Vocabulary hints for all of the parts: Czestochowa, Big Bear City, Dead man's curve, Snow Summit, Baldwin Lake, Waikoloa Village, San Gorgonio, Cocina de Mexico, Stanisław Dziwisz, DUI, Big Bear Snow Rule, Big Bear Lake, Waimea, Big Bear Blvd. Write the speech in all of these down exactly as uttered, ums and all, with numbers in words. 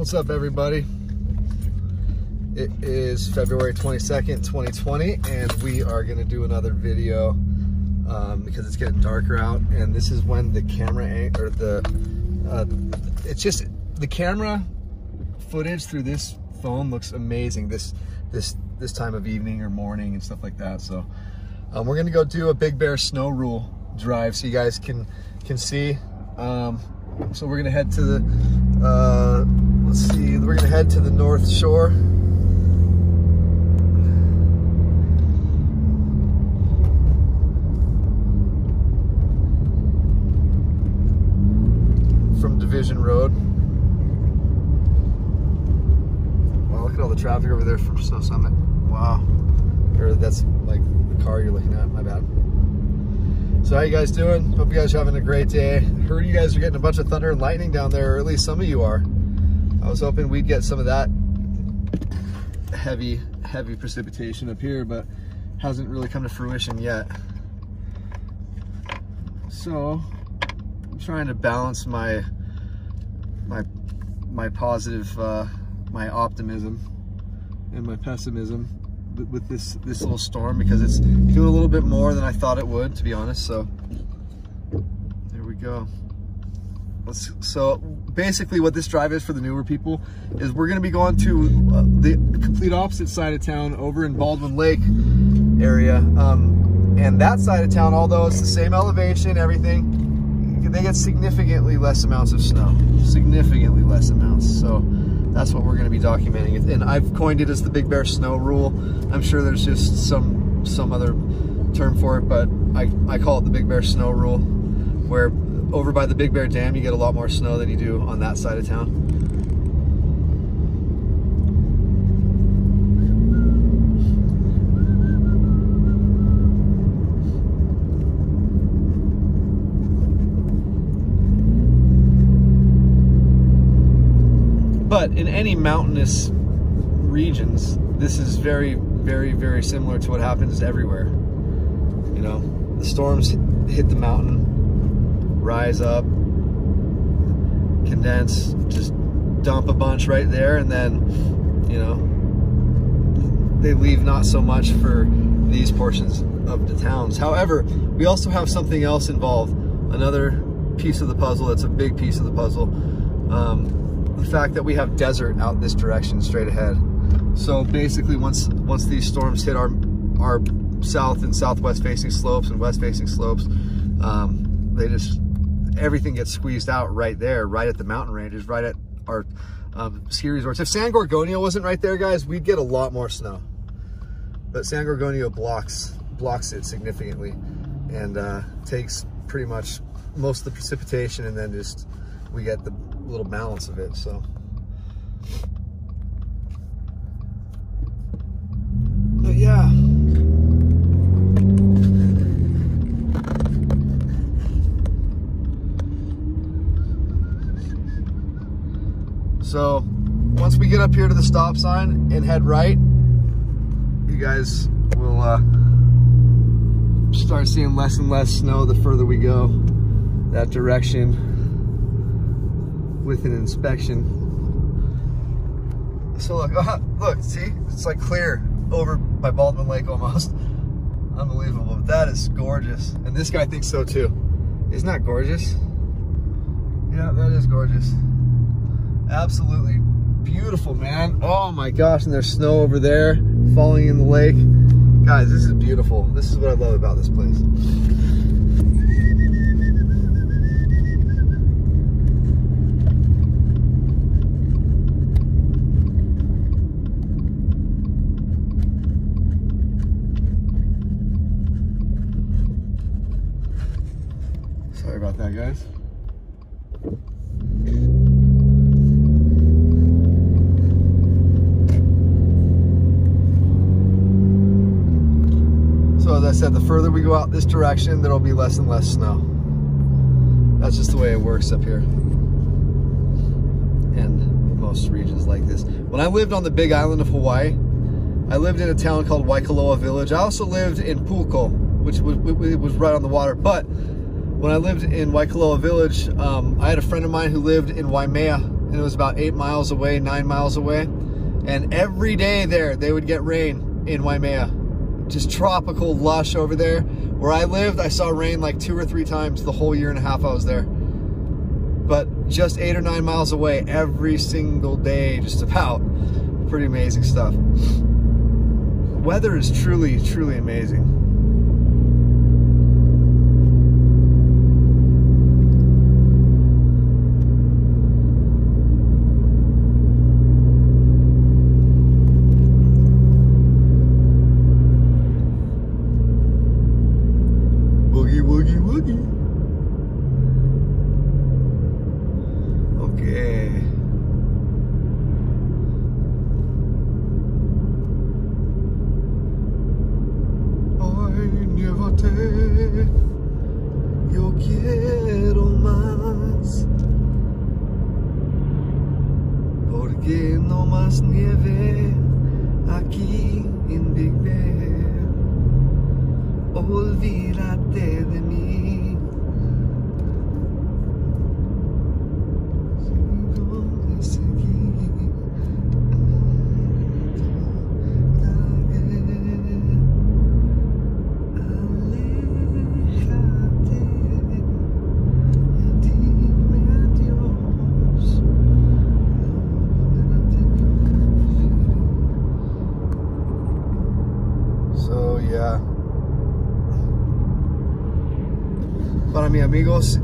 What's up, everybody? It is February twenty-second, twenty twenty, and we are gonna do another video um, because it's getting darker out, and this is when the camera angle, or the, uh, it's just, the camera footage through this phone looks amazing this, this, this time of evening or morning and stuff like that. So um, we're gonna go do a Big Bear Snow Rule drive so you guys can, can see. Um, so we're gonna head to the, uh, let's see, we're gonna head to the North Shore. From Division Road. Wow, look at all the traffic over there from Snow Summit. Wow, or that's like the car you're looking at, my bad. So how you guys doing? Hope you guys are having a great day. I heard you guys are getting a bunch of thunder and lightning down there, or at least some of you are. I was hoping we'd get some of that heavy, heavy precipitation up here, but hasn't really come to fruition yet. So I'm trying to balance my my my positive, uh, my optimism and my pessimism with this this little storm, because it's doing a little bit more than I thought it would, to be honest. So there we go. Let's, so basically what this drive is for the newer people is we're gonna be going to uh, the complete opposite side of town over in Baldwin Lake area. Um, and that side of town, although it's the same elevation, everything, they get significantly less amounts of snow, significantly less amounts. So that's what we're gonna be documenting. And I've coined it as the Big Bear Snow Rule. I'm sure there's just some some other term for it, but I, I call it the Big Bear Snow Rule, where over by the Big Bear Dam, you get a lot more snow than you do on that side of town. But in any mountainous regions, this is very, very, very similar to what happens everywhere. You know, the storms hit the mountain, rise up, condense, just dump a bunch right there, and then, you know, they leave not so much for these portions of the towns. However, we also have something else involved, another piece of the puzzle that's a big piece of the puzzle. Um, the fact that we have desert out this direction straight ahead. So basically once once these storms hit our, our south and southwest facing slopes and west facing slopes, um, they just, everything gets squeezed out right there, right at the mountain ranges, right at our um, ski resorts. If San Gorgonio wasn't right there, guys, we'd get a lot more snow. But San Gorgonio blocks blocks it significantly and uh, takes pretty much most of the precipitation, and then just we get the little balance of it. So but yeah. So once we get up here to the stop sign and head right, you guys will uh, start seeing less and less snow the further we go that direction with an inspection. So look, uh, look, see, it's like clear over by Baldwin Lake almost. Unbelievable, but that is gorgeous. And this guy thinks so too. Isn't that gorgeous? Yeah, that is gorgeous. Absolutely beautiful, man. Oh my gosh, and there's snow over there falling in the lake. Guys, this is beautiful. This is what I love about this place. Sorry about that, guys. I said, the further we go out this direction, there'll be less and less snow. That's just the way it works up here and most regions like this. When I lived on the Big Island of Hawaii, I lived in a town called Waikoloa Village. I also lived in Puko, which was, was right on the water. But when I lived in Waikoloa Village, um, I had a friend of mine who lived in Waimea, and it was about eight miles away, nine miles away. And every day there, they would get rain in Waimea. Just tropical, lush over there. Where I lived, I saw rain like two or three times the whole year and a half I was there. But just eight or nine miles away every single day, just about. Pretty amazing stuff. Weather is truly, truly amazing.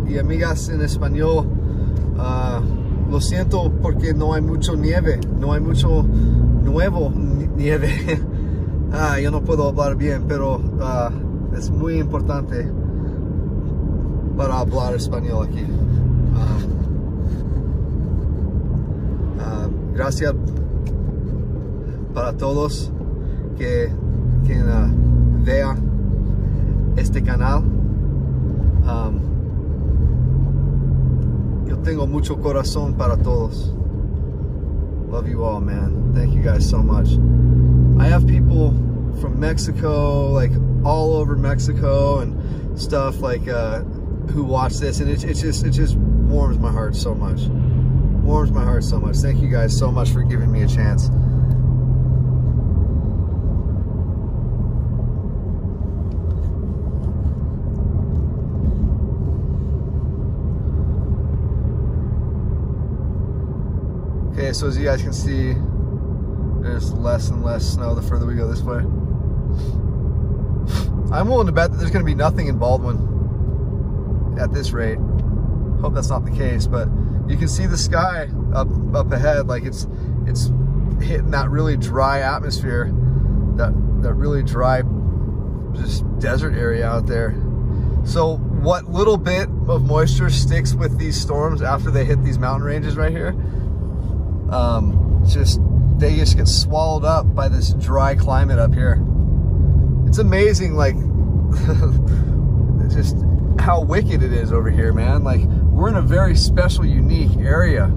Y amigas en español, uh, lo siento porque no hay mucho nieve, no hay mucho nuevo nieve. Ah, yo no puedo hablar bien, pero uh, es muy importante para hablar español aquí. Uh, uh, gracias para todos que, que uh, vean este canal. Um, Tengo mucho corazón para todos. Love you all, man. Thank you guys so much. I have people from Mexico, like all over Mexico and stuff, like uh, who watch this, and it, it just it just warms my heart so much. Warms my heart so much. Thank you guys so much for giving me a chance. Okay, so as you guys can see, there's less and less snow the further we go this way. I'm willing to bet that there's going to be nothing in Baldwin at this rate. Hope that's not the case, but you can see the sky up up ahead, like it's it's hitting that really dry atmosphere, that that really dry just desert area out there. So what little bit of moisture sticks with these storms after they hit these mountain ranges right here? Um, just they just get swallowed up by this dry climate up here. It's amazing, like just how wicked it is over here, man. Like we're in a very special, unique area.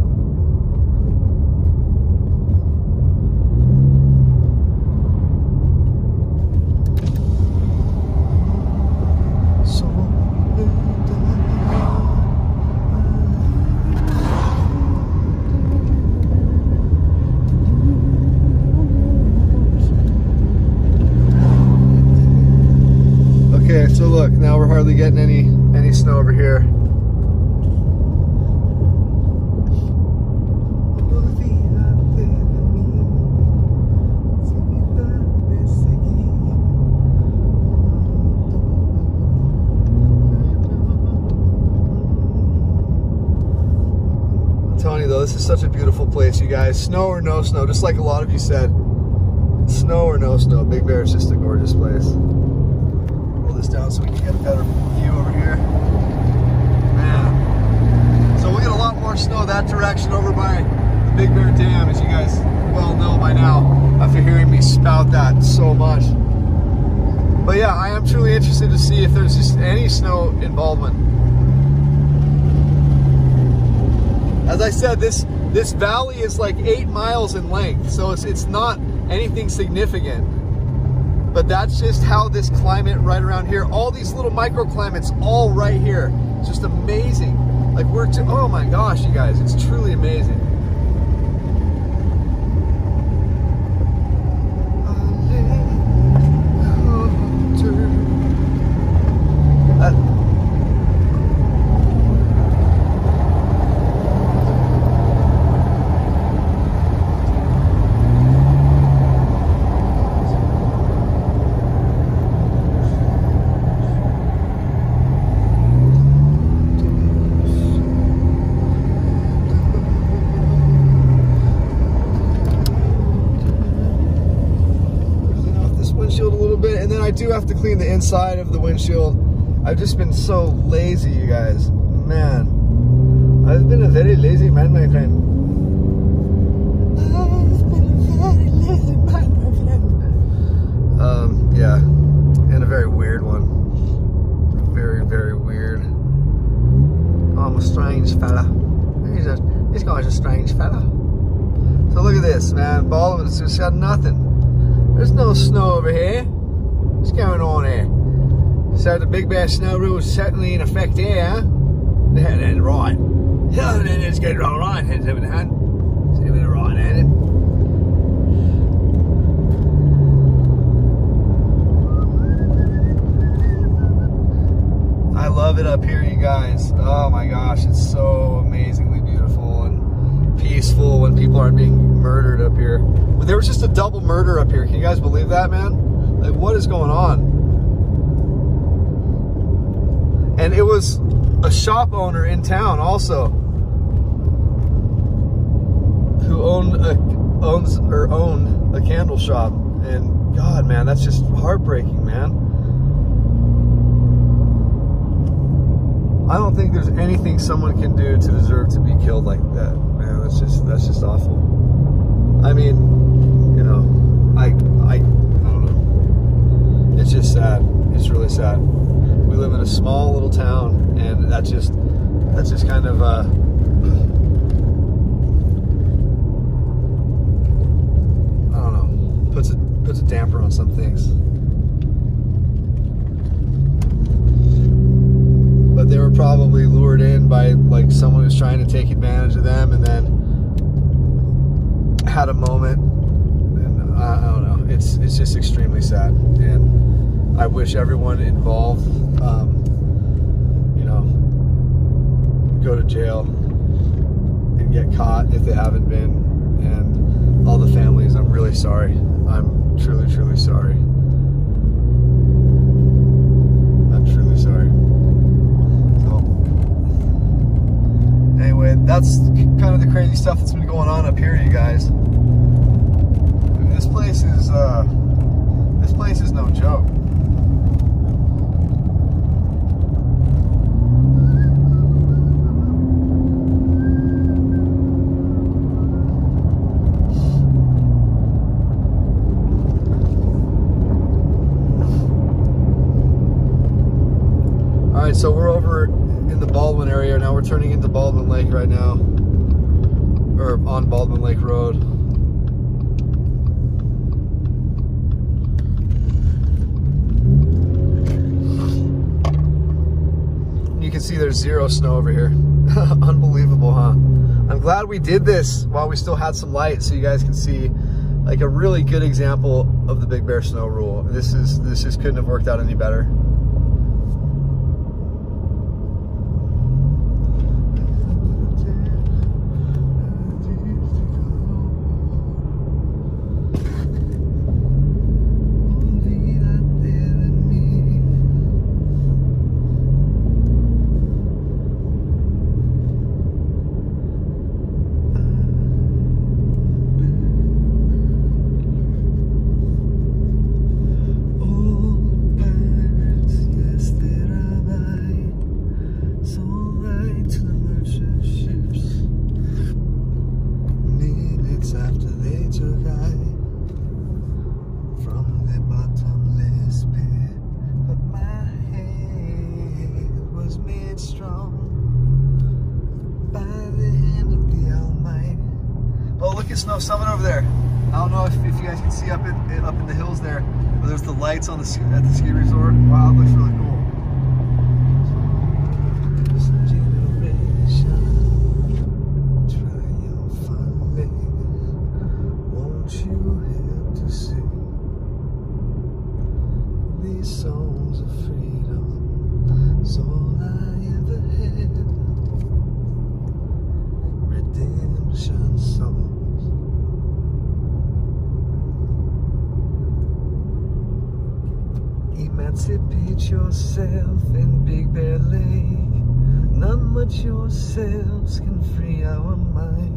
So look, now we're hardly getting any any snow over here. I'm telling you though, this is such a beautiful place, you guys. Snow or no snow, just like a lot of you said. Snow or no snow, Big Bear is just a gorgeous place. This down so we can get a better view over here. Man. So we'll get a lot more snow that direction over by the Big Bear Dam, as you guys well know by now, after hearing me spout that so much. But yeah, I am truly interested to see if there's just any snow in Baldwin. As I said, this this valley is like eight miles in length, so it's it's not anything significant. But that's just how this climate right around here, all these little microclimates all right here. It's just amazing. Like we're, oh my gosh, you guys, it's truly amazing. And then I do have to clean the inside of the windshield. I've just been so lazy, you guys. Man, I've been a very lazy man, my friend. I've been a very lazy man, my friend. Um, yeah, and a very weird one. Very, very weird. I'm a strange fella. He's a, this guy's a strange fella. So look at this, man. Baldwin's just got nothing. There's no snow over here. What's going on here? So the Big Bear Snow Rule is certainly in effect here. Yeah, that's right. Yeah, then let's get right right hands over the hand. Let's give it a right hand. I love it up here, you guys. Oh my gosh, it's so amazingly beautiful and peaceful when people aren't being murdered up here. But there was just a double murder up here. Can you guys believe that, man? Like, what is going on? And it was a shop owner in town also who owned a, owns or owned a candle shop, and God, man, that's just heartbreaking, man. I don't think there's anything someone can do to deserve to be killed like that, man. That's just that's just awful. I mean, you know, I I, I don't know. It's just sad. It's really sad. We live in a small little town, and that's just that's just kind of uh, I don't know, puts a puts a damper on some things. But they were probably lured in by like someone who's trying to take advantage of them, and then had a moment. And I, I don't know. It's it's just extremely sad, and I wish everyone involved, Um, you know, go to jail and get caught if they haven't been, and all the families. I'm really sorry. I'm truly, truly sorry. I'm truly sorry. So, anyway, that's kind of the crazy stuff that's been going on up here, you guys. I mean, this place is uh, this place is no joke. So we're over in the Baldwin area now. We're turning into Baldwin Lake right now, or on Baldwin Lake Road. You can see there's zero snow over here. Unbelievable, huh? I'm glad we did this while we still had some light, so you guys can see like a really good example of the Big Bear Snow Rule. This is this just couldn't have worked out any better. Snow Summit over there. I don't know if, if you guys can see up in up in the hills there, but there's the lights on the ski, at the ski resort. Wow, it looks really cool. Emancipate yourself in Big Bear Lake. None but yourselves can free our mind.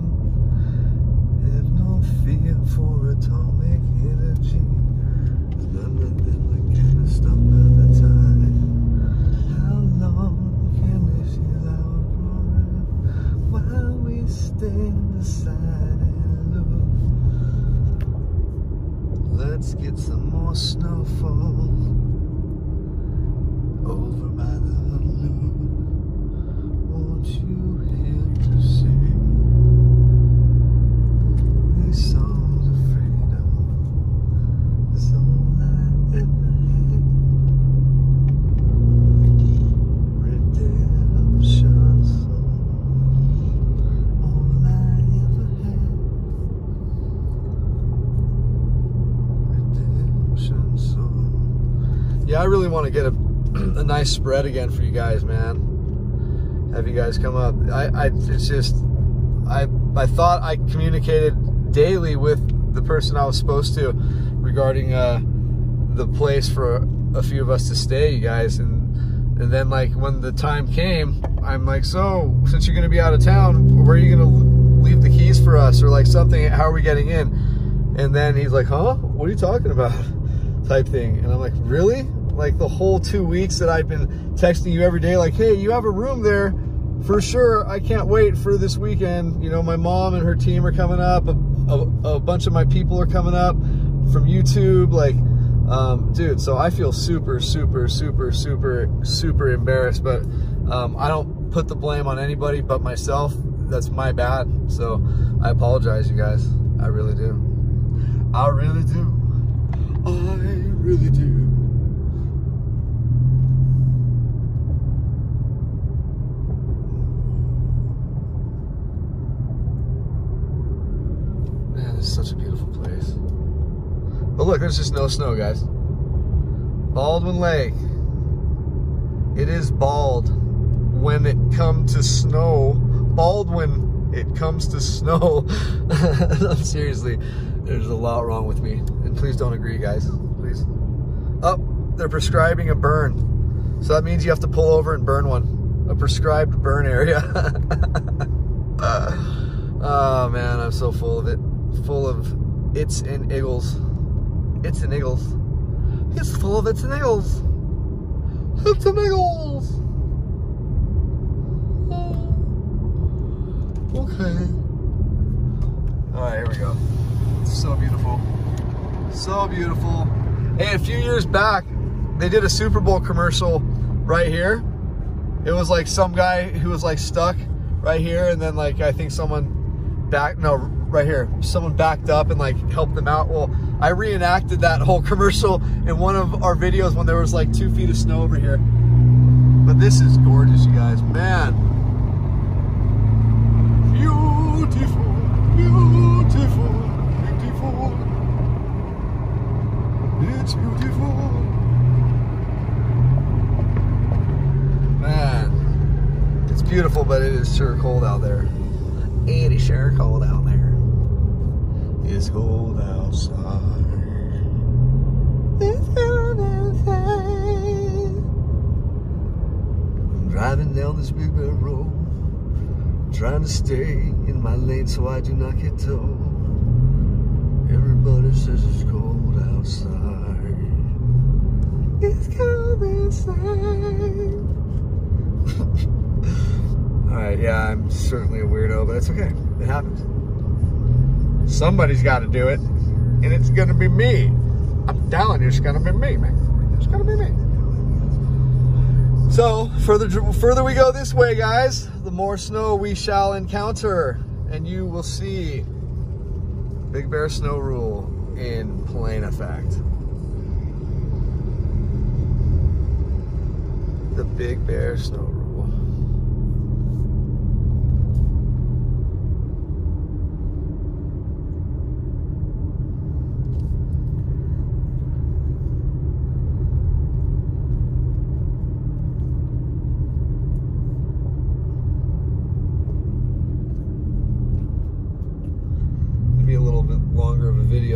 Have no fear for atomic energy. Let's get some more snowfall over by the loop. Won't you hear to sing these songs of freedom? It's all I ever had. Redemption song. All I ever had. Redemption song. Yeah, I really want to get a a nice spread again for you guys, man. Have you guys come up? I, I it's just I I thought I communicated daily with the person I was supposed to regarding uh the place for a few of us to stay, you guys, and and then like when the time came, I'm like, so since you're gonna be out of town, where are you gonna leave the keys for us or like something? How are we getting in? And then he's like, huh? What are you talking about? Type thing, and I'm like, really? Like the whole two weeks that I've been texting you every day, like, hey, you have a room there for sure. I can't wait for this weekend. You know, my mom and her team are coming up. A, a, a bunch of my people are coming up from YouTube. Like, um, dude, so I feel super, super, super, super, super embarrassed, but um, I don't put the blame on anybody but myself. That's my bad. So I apologize, you guys. I really do. I really do. I really do. Such a beautiful place. But look, there's just no snow, guys. Baldwin Lake. It is bald when it comes to snow. Baldwin, it comes to snow. No, seriously, there's a lot wrong with me. And please don't agree, guys. Please. Oh, they're prescribing a burn. So that means you have to pull over and burn one. A prescribed burn area. Oh, man, I'm so full of it. Full of its and iggles. It's and iggles. It's full of its and iggles. It's and iggles. Oh. Okay. All right, here we go. It's so beautiful. So beautiful. Hey, a few years back, they did a Super Bowl commercial right here. It was like some guy who was like stuck right here, and then like I think someone back, no, right here, someone backed up and like helped them out. Well, I reenacted that whole commercial in one of our videos when there was like two feet of snow over here. But this is gorgeous, you guys, man. Beautiful, beautiful, beautiful. It's beautiful. Man, it's beautiful, but it is sure cold out there. It is sure cold out there. It's cold outside. It's cold outside. I'm driving down this Big Bear Road, trying to stay in my lane so I do not get told. Everybody says it's cold outside. It's cold outside. Alright, yeah, I'm certainly a weirdo, but it's okay. It happens. Somebody's got to do it, and it's going to be me. I'm telling you, it's going to be me, man. It's going to be me. So, further, further we go this way, guys, the more snow we shall encounter, and you will see Big Bear Snow Rule in plain effect. The Big Bear Snow Rule.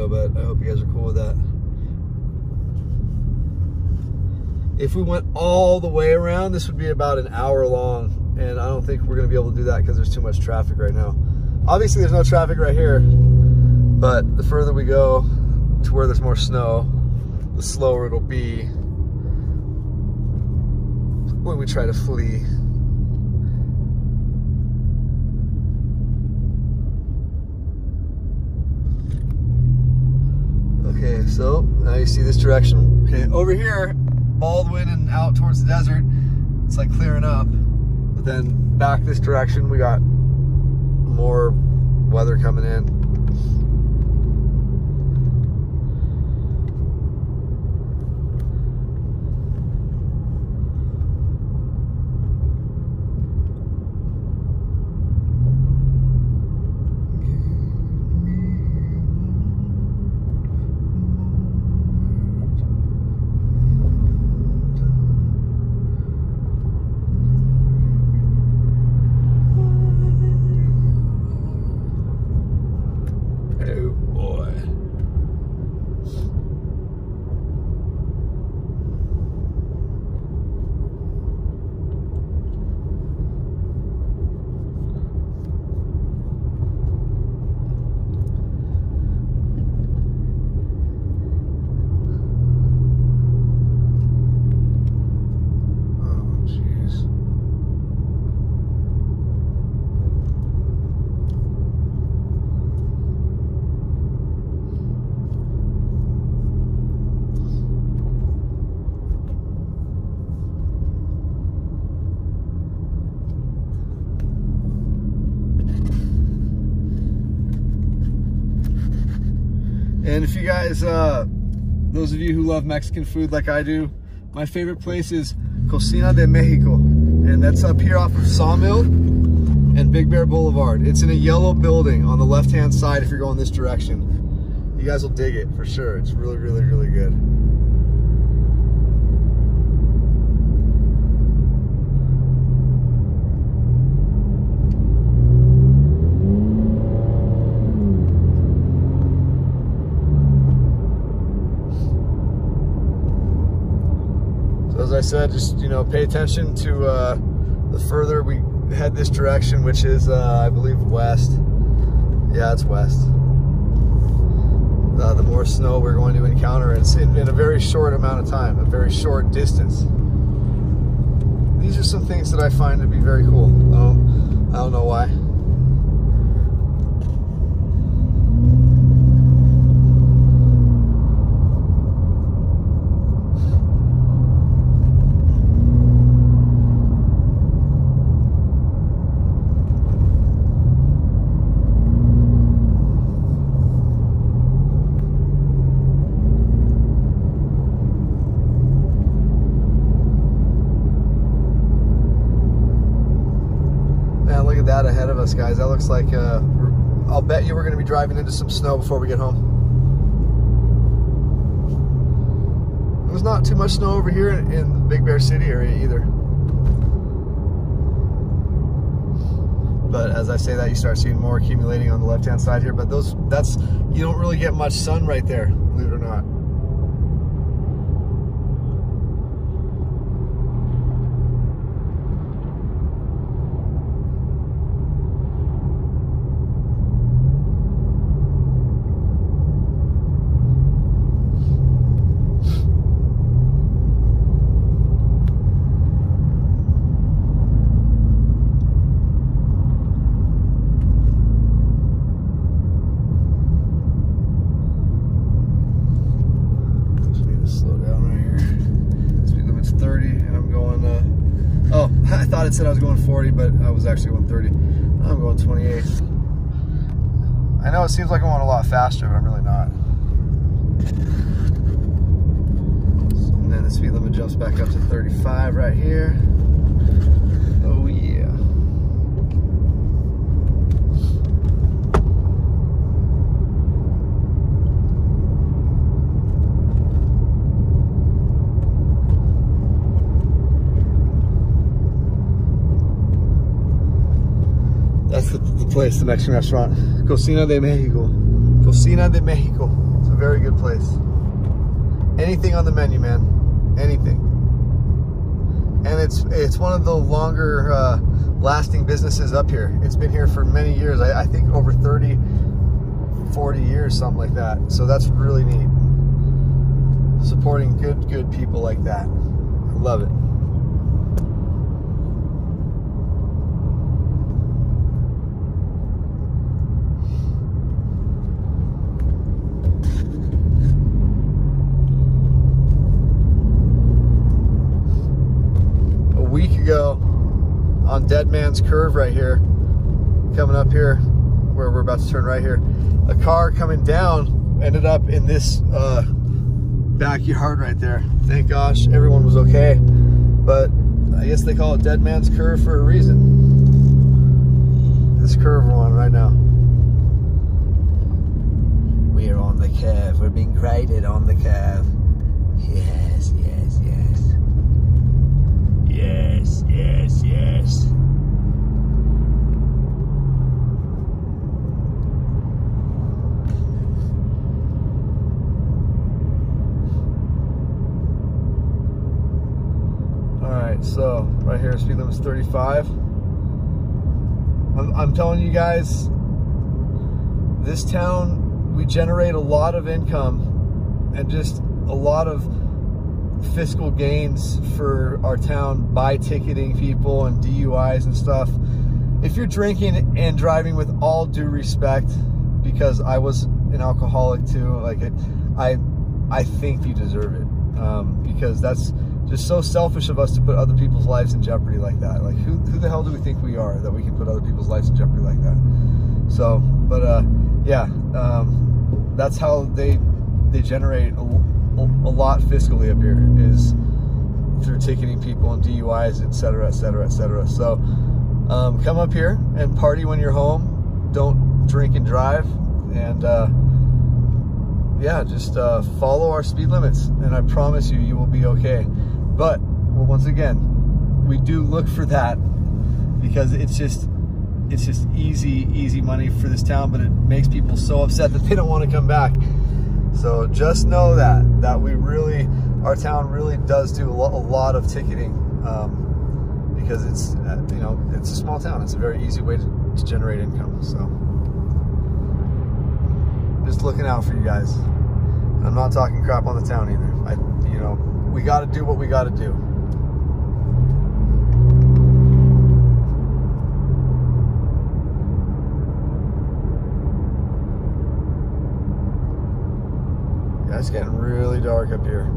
But I hope you guys are cool with that. If we went all the way around, this would be about an hour long, and I don't think we're going to be able to do that because there's too much traffic right now. Obviously, there's no traffic right here, but the further we go to where there's more snow, the slower it'll be when we try to flee. Okay, so now you see this direction. Okay, over here, Baldwin and out towards the desert, it's like clearing up. But then back this direction, we got more weather coming in. And if you guys, uh, those of you who love Mexican food like I do, my favorite place is Cocina de Mexico. And that's up here off of Sawmill and Big Bear Boulevard. It's in a yellow building on the left-hand side if you're going this direction. You guys will dig it for sure. It's really, really, really good. I said, just, you know, pay attention to uh, the further we head this direction, which is, uh, I believe, west. Yeah, it's west. Uh, the more snow we're going to encounter in, in a very short amount of time, a very short distance. These are some things that I find to be very cool. I don't, I don't know why. Ahead of us, guys. That looks like uh, we're, I'll bet you we're going to be driving into some snow before we get home. There's not too much snow over here in, in the Big Bear City area either. But as I say that, you start seeing more accumulating on the left-hand side here. But those, that's, you don't really get much sun right there, believe it or not. It said I was going forty, but I was actually going thirty. I'm going twenty-eight. I know it seems like I'm going a lot faster, but I'm really not. And then the speed limit jumps back up to thirty-five right here. Oh yeah. That's the, the place, the Mexican restaurant. Cocina de Mexico. Cocina de Mexico. It's a very good place. Anything on the menu, man. Anything. And it's it's one of the longer uh, lasting businesses up here. It's been here for many years. I, I think over thirty, forty years, something like that. So that's really neat. supporting good, good people like that. I love it. On Dead Man's Curve right here, coming up here where we're about to turn right here, a car coming down ended up in this uh, backyard right there. Thank gosh everyone was okay, but I guess they call it Dead Man's Curve for a reason. This curve we're on right now, we're on the curve, we're being graded on the curve. Yes, yes, yes. Yes, yes, yes. Alright, so right here, speed limit is thirty-five. I'm, I'm telling you guys, this town, we generate a lot of income and just a lot of fiscal gains for our town by ticketing people and D U Is and stuff. If you're drinking and driving, with all due respect, because I was an alcoholic too, like it, I I think you deserve it, um, because that's just so selfish of us to put other people's lives in jeopardy like that. Like who, who the hell do we think we are that we can put other people's lives in jeopardy like that? So but uh, yeah, um, that's how they they generate a a lot fiscally up here, is through ticketing people and D U Is, etc, etc, et cetera. So um, come up here and party when you're home. Don't drink and drive, and uh, yeah, just uh, follow our speed limits, and I promise you, you will be okay. But well, once again, we do look for that because it's just it's just easy, easy money for this town, but it makes people so upset that they don't want to come back. So just know that, that we really, our town really does do a lot, a lot of ticketing, um, because it's, uh, you know, it's a small town. It's a very easy way to, to generate income. So just looking out for you guys. I'm not talking crap on the town either. I, you know, we got to do what we got to do. It's getting really dark up here.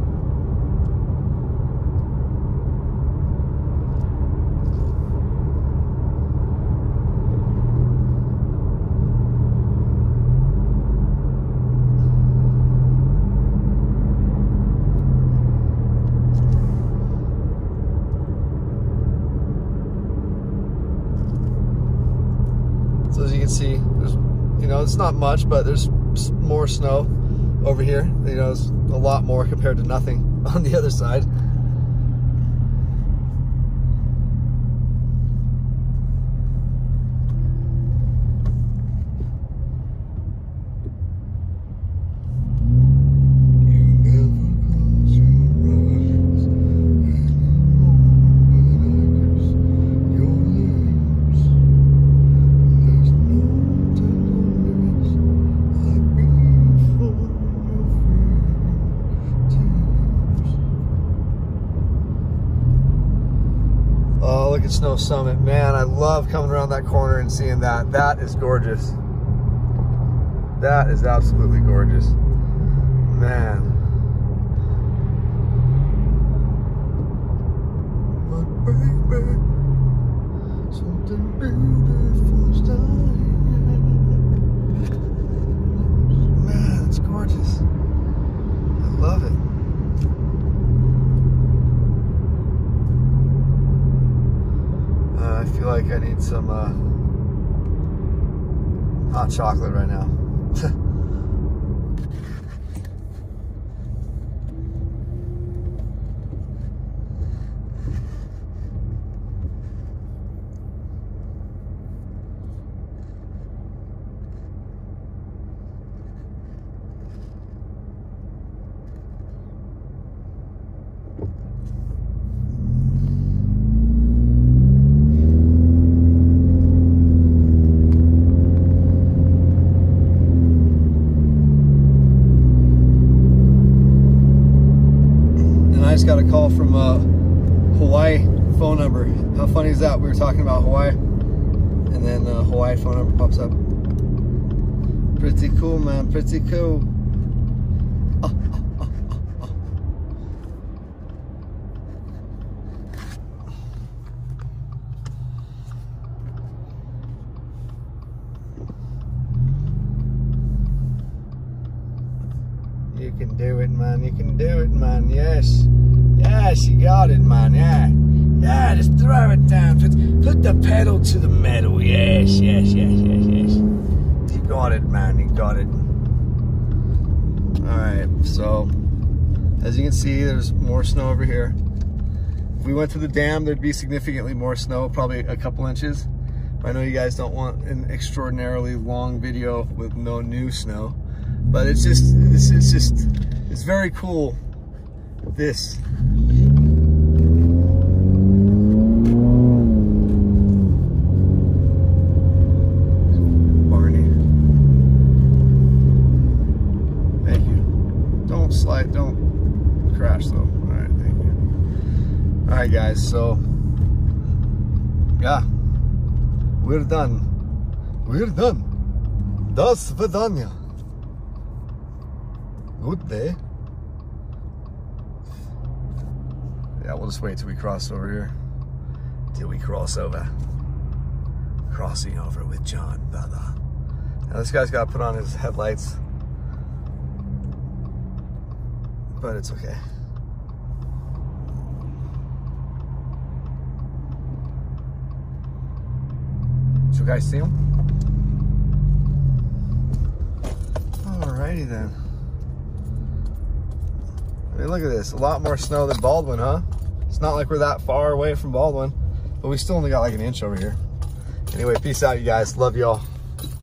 So as you can see, there's, you know, it's not much, but there's more snow over here. You know, it's a lot more compared to nothing on the other side. Snow Summit, man, I love coming around that corner and seeing that. That is gorgeous. That is absolutely gorgeous, man. But baby, something beautiful's dying. Man, it's gorgeous. I love it. I feel like I need some uh, hot chocolate right now. just got a call from a Hawaii phone number. How funny is that? We were talking about Hawaii, and then a Hawaii phone number pops up. Pretty cool, man. Pretty cool. Oh, oh, oh, oh, oh. You can do it, man. You can do it, man. Yes. Yes, you got it, man. Yeah. Yeah, just throw it down. Put, put the pedal to the metal. Yes, yes, yes, yes, yes. You got it, man, you got it. Alright, so as you can see, there's more snow over here. If we went to the dam, there'd be significantly more snow, probably a couple inches. I know you guys don't want an extraordinarily long video with no new snow, but it's just, it's, it's just, it's very cool, this. Alright guys, so yeah, we're done. We're done. Das Vedanya. Good day. Yeah, we'll just wait till we cross over here. Till we cross over. Crossing over with John, brother. Now this guy's got to put on his headlights. But it's okay. You guys see them? Alrighty then. I mean, look at this. A lot more snow than Baldwin, huh? It's not like we're that far away from Baldwin, but we still only got like an inch over here. Anyway, peace out, you guys. Love y'all.